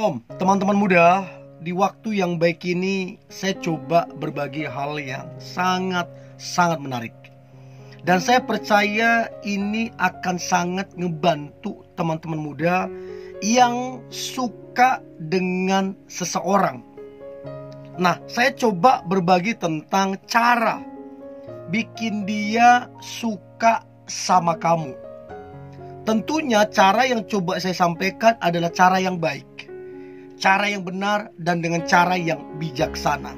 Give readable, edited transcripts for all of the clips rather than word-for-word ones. Shalom teman-teman muda. Di waktu yang baik ini saya coba berbagi hal yang sangat menarik. Dan saya percaya ini akan sangat ngebantu teman-teman muda yang suka dengan seseorang. Nah, saya coba berbagi tentang cara bikin dia suka sama kamu. Tentunya cara yang coba saya sampaikan adalah cara yang baik, cara yang benar, dan dengan cara yang bijaksana.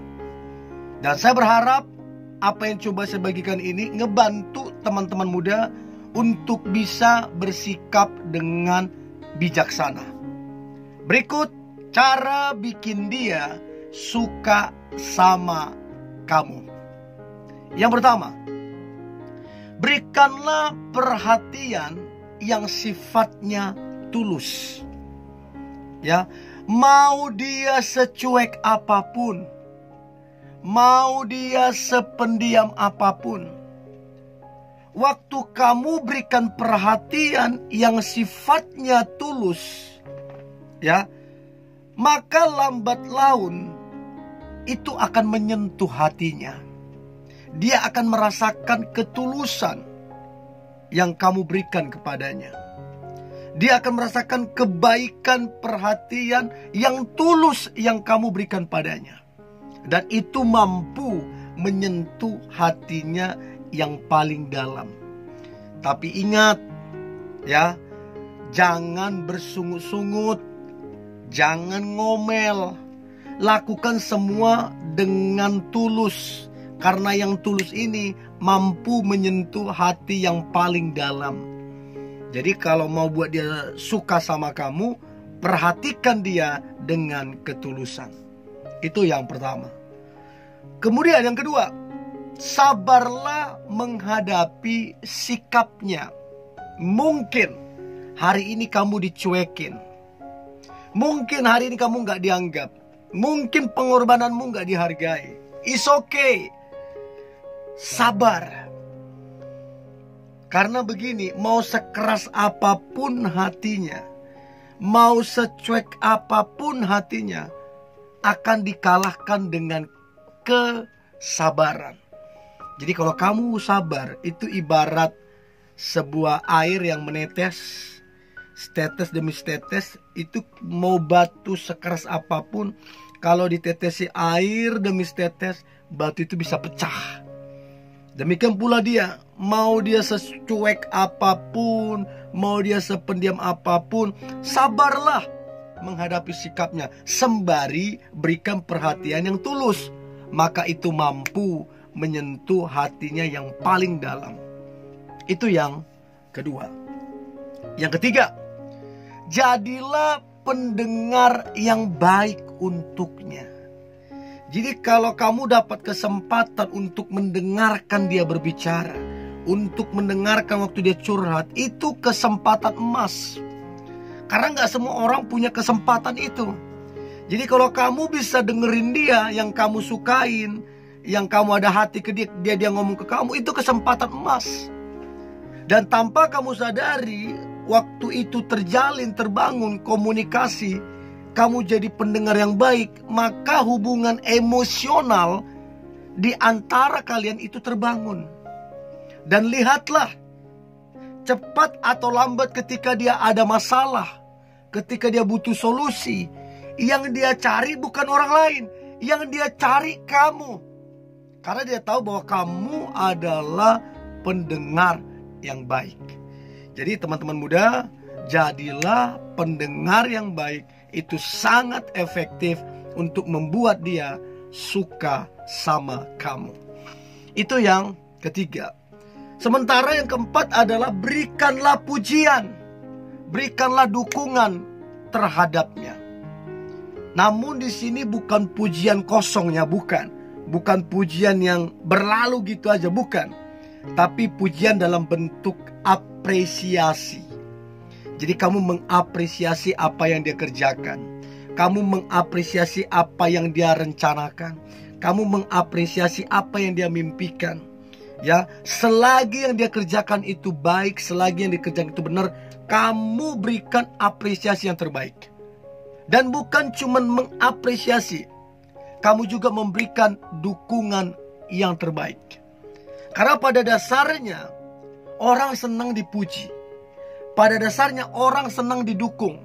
Dan saya berharap apa yang coba saya bagikan ini ngebantu teman-teman muda untuk bisa bersikap dengan bijaksana. Berikut cara bikin dia suka sama kamu. Yang pertama, berikanlah perhatian yang sifatnya tulus. Ya, mau dia secuek apapun, mau dia sependiam apapun, waktu kamu berikan perhatian yang sifatnya tulus, ya, maka lambat laun itu akan menyentuh hatinya. Dia akan merasakan ketulusan yang kamu berikan kepadanya. Dia akan merasakan kebaikan, perhatian yang tulus yang kamu berikan padanya. Dan itu mampu menyentuh hatinya yang paling dalam. Tapi ingat ya, jangan bersungut-sungut, jangan ngomel. Lakukan semua dengan tulus, karena yang tulus ini mampu menyentuh hati yang paling dalam. Jadi kalau mau buat dia suka sama kamu, perhatikan dia dengan ketulusan. Itu yang pertama. Kemudian yang kedua, sabarlah menghadapi sikapnya. Mungkin hari ini kamu dicuekin. Mungkin hari ini kamu nggak dianggap. Mungkin pengorbananmu nggak dihargai. It's okay. Sabar. Karena begini, mau sekeras apapun hatinya, mau secuek apapun hatinya, akan dikalahkan dengan kesabaran. Jadi kalau kamu sabar, itu ibarat sebuah air yang menetes, tetes demi tetes. Itu mau batu sekeras apapun, kalau ditetesi air demi tetes, batu itu bisa pecah. Demikian pula dia, mau dia secuek apapun, mau dia sependiam apapun, sabarlah menghadapi sikapnya, sembari berikan perhatian yang tulus. Maka itu mampu menyentuh hatinya yang paling dalam. Itu yang kedua. Yang ketiga, jadilah pendengar yang baik untuknya. Jadi kalau kamu dapat kesempatan untuk mendengarkan dia berbicara, untuk mendengarkan waktu dia curhat, itu kesempatan emas. Karena nggak semua orang punya kesempatan itu. Jadi kalau kamu bisa dengerin dia yang kamu sukain, yang kamu ada hati ke dia ngomong ke kamu, itu kesempatan emas. Dan tanpa kamu sadari, waktu itu terjalin, terbangun komunikasi. Kamu jadi pendengar yang baik, maka hubungan emosional di antara kalian itu terbangun. Dan lihatlah, cepat atau lambat ketika dia ada masalah, ketika dia butuh solusi, yang dia cari bukan orang lain, yang dia cari kamu. Karena dia tahu bahwa kamu adalah pendengar yang baik. Jadi teman-teman muda, jadilah pendengar yang baik. Itu sangat efektif untuk membuat dia suka sama kamu. Itu yang ketiga. Sementara yang keempat adalah berikanlah pujian, berikanlah dukungan terhadapnya. Namun di sini bukan pujian kosongnya, bukan. Bukan pujian yang berlalu gitu aja, bukan. Tapi pujian dalam bentuk apresiasi. Jadi kamu mengapresiasi apa yang dia kerjakan. Kamu mengapresiasi apa yang dia rencanakan. Kamu mengapresiasi apa yang dia mimpikan. Ya, selagi yang dia kerjakan itu baik, selagi yang dikerjakan itu benar, kamu berikan apresiasi yang terbaik. Dan bukan cuma mengapresiasi, kamu juga memberikan dukungan yang terbaik. Karena pada dasarnya orang senang dipuji, pada dasarnya orang senang didukung.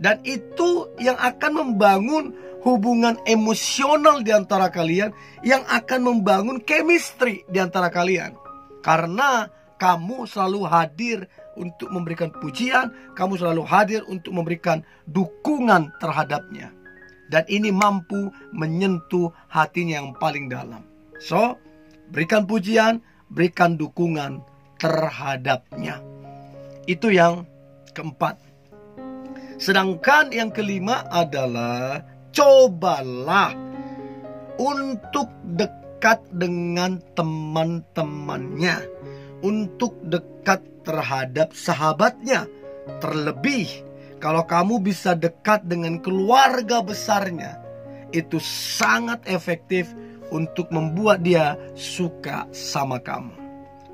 Dan itu yang akan membangun hubungan emosional di antara kalian, yang akan membangun chemistry di antara kalian. Karena kamu selalu hadir untuk memberikan pujian, kamu selalu hadir untuk memberikan dukungan terhadapnya. Dan ini mampu menyentuh hatinya yang paling dalam. So, berikan pujian, berikan dukungan terhadapnya. Itu yang keempat. Sedangkan yang kelima adalah cobalah untuk dekat dengan teman-temannya, untuk dekat terhadap sahabatnya. Terlebih kalau kamu bisa dekat dengan keluarga besarnya, itu sangat efektif untuk membuat dia suka sama kamu.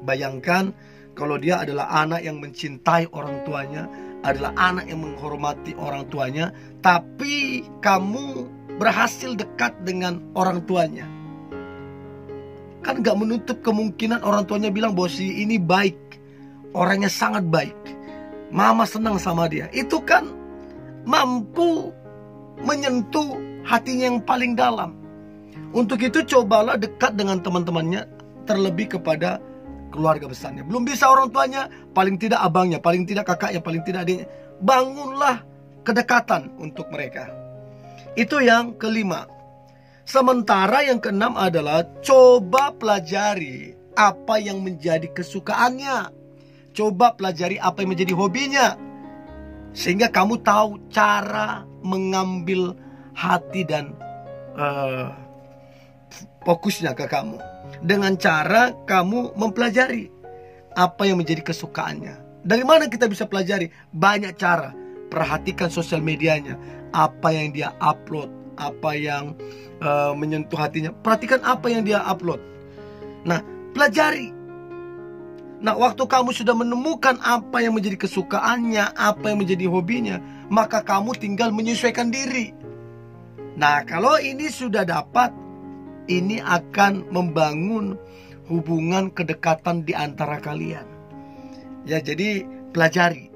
Bayangkan kalau dia adalah anak yang mencintai orang tuanya, adalah anak yang menghormati orang tuanya, tapi kamu berhasil dekat dengan orang tuanya. Kan gak menutup kemungkinan orang tuanya bilang bahwa si ini baik, orangnya sangat baik, mama senang sama dia. Itu kan mampu menyentuh hatinya yang paling dalam. Untuk itu cobalah dekat dengan teman-temannya, terlebih kepada keluarga besarnya. Belum bisa orang tuanya, paling tidak abangnya, paling tidak kakaknya, paling tidak adiknya. Bangunlah kedekatan untuk mereka. Itu yang kelima. Sementara yang keenam adalah coba pelajari apa yang menjadi kesukaannya. Coba pelajari apa yang menjadi hobinya, sehingga kamu tahu cara mengambil hati dan fokusnya ke kamu. Dengan cara kamu mempelajari apa yang menjadi kesukaannya. Dari mana kita bisa pelajari? Banyak cara. Perhatikan sosial medianya, apa yang dia upload, apa yang menyentuh hatinya. Perhatikan apa yang dia upload. Nah, pelajari. Nah, waktu kamu sudah menemukan apa yang menjadi kesukaannya, apa yang menjadi hobinya, maka kamu tinggal menyesuaikan diri. Nah, kalau ini sudah dapat, ini akan membangun hubungan kedekatan di antara kalian. Ya, jadi pelajari.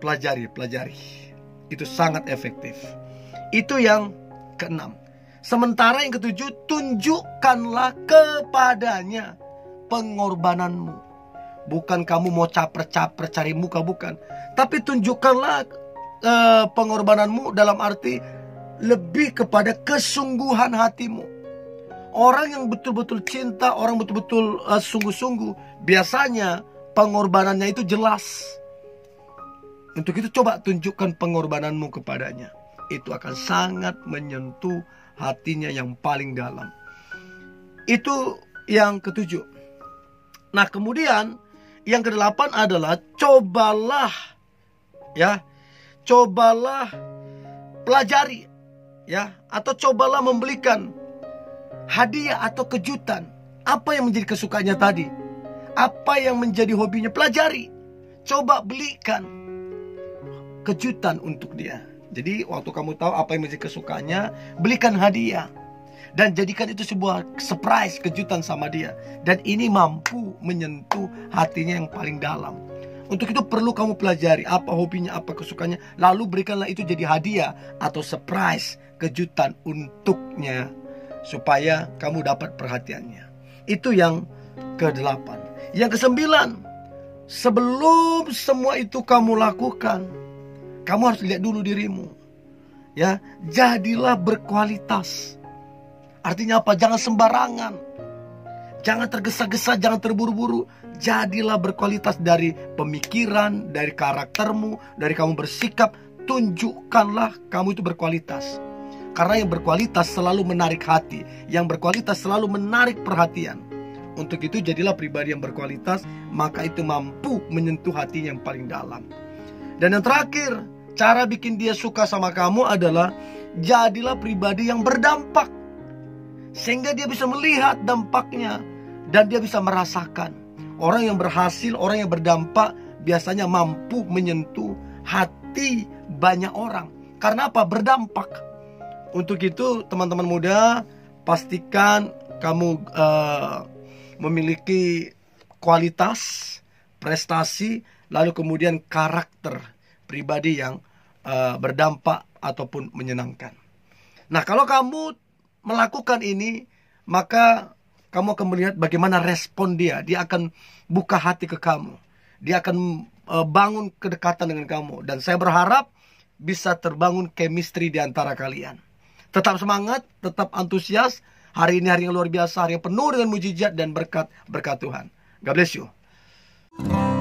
Pelajari. Itu sangat efektif. Itu yang keenam. Sementara yang ketujuh, tunjukkanlah kepadanya pengorbananmu. Bukan kamu mau caper-caper cari muka, bukan. Tapi tunjukkanlah pengorbananmu dalam arti lebih kepada kesungguhan hatimu. Orang yang betul-betul cinta, orang betul-betul sungguh-sungguh, biasanya pengorbanannya itu jelas. Untuk itu coba tunjukkan pengorbananmu kepadanya. Itu akan sangat menyentuh hatinya yang paling dalam. Itu yang ketujuh. Nah, kemudian yang kedelapan adalah cobalah pelajari, ya, atau cobalah membelikan hadiah atau kejutan. Apa yang menjadi kesukaannya tadi, apa yang menjadi hobinya, pelajari. Coba belikan kejutan untuk dia. Jadi waktu kamu tahu apa yang menjadi kesukaannya, belikan hadiah dan jadikan itu sebuah surprise, kejutan sama dia. Dan ini mampu menyentuh hatinya yang paling dalam. Untuk itu perlu kamu pelajari apa hobinya, apa kesukaannya, lalu berikanlah itu jadi hadiah atau surprise, kejutan untuknya, supaya kamu dapat perhatiannya. Itu yang kedelapan. Yang kesembilan, sebelum semua itu kamu lakukan, kamu harus lihat dulu dirimu. Ya, jadilah berkualitas. Artinya apa? Jangan sembarangan, jangan tergesa-gesa, jangan terburu-buru. Jadilah berkualitas dari pemikiran, dari karaktermu, dari kamu bersikap. Tunjukkanlah kamu itu berkualitas. Karena yang berkualitas selalu menarik hati, yang berkualitas selalu menarik perhatian. Untuk itu jadilah pribadi yang berkualitas, maka itu mampu menyentuh hatinya yang paling dalam. Dan yang terakhir, cara bikin dia suka sama kamu adalah jadilah pribadi yang berdampak, sehingga dia bisa melihat dampaknya dan dia bisa merasakan. Orang yang berhasil, orang yang berdampak, biasanya mampu menyentuh hati banyak orang. Karena apa? Berdampak. Untuk itu teman-teman muda, pastikan kamu memiliki kualitas, prestasi, lalu kemudian karakter pribadi yang berdampak ataupun menyenangkan. Nah, kalau kamu melakukan ini, maka kamu akan melihat bagaimana respon dia. Dia akan buka hati ke kamu. Dia akan bangun kedekatan dengan kamu. Dan saya berharap bisa terbangun chemistry di antara kalian. Tetap semangat, tetap antusias. Hari ini hari yang luar biasa, hari yang penuh dengan mujizat dan berkat Tuhan. God bless you.